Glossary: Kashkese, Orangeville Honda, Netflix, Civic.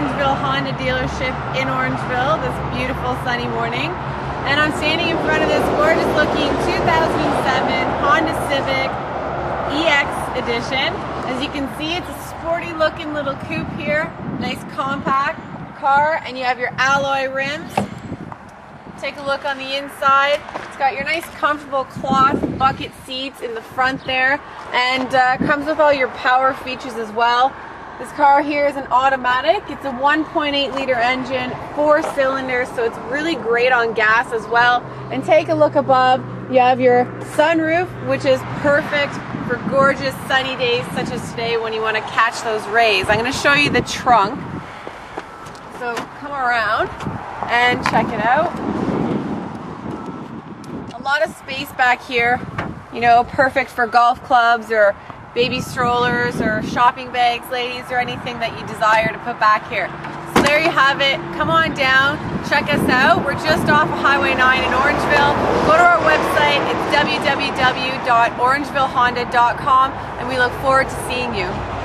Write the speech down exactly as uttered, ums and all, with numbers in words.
Orangeville Honda dealership in Orangeville this beautiful sunny morning, and I'm standing in front of this gorgeous looking two thousand seven Honda Civic E X edition. As you can see, it's a sporty looking little coupe here, nice compact car, and you have your alloy rims. Take a look on the inside. It's got your nice comfortable cloth bucket seats in the front there, and uh, comes with all your power features as well. This car here is an automatic. It's a one point eight liter engine, four cylinders, so it's really great on gas as well. And take a look above, you have your sunroof, which is perfect for gorgeous sunny days such as today when you want to catch those rays. I'm going to show you the trunk. So come around and check it out. A lot of space back here, you know, perfect for golf clubs or baby strollers or shopping bags, ladies, or anything that you desire to put back here. So there you have it. Come on down, check us out. We're just off of Highway nine in Orangeville. Go to our website, it's w w w dot orangeville honda dot com, and we look forward to seeing you.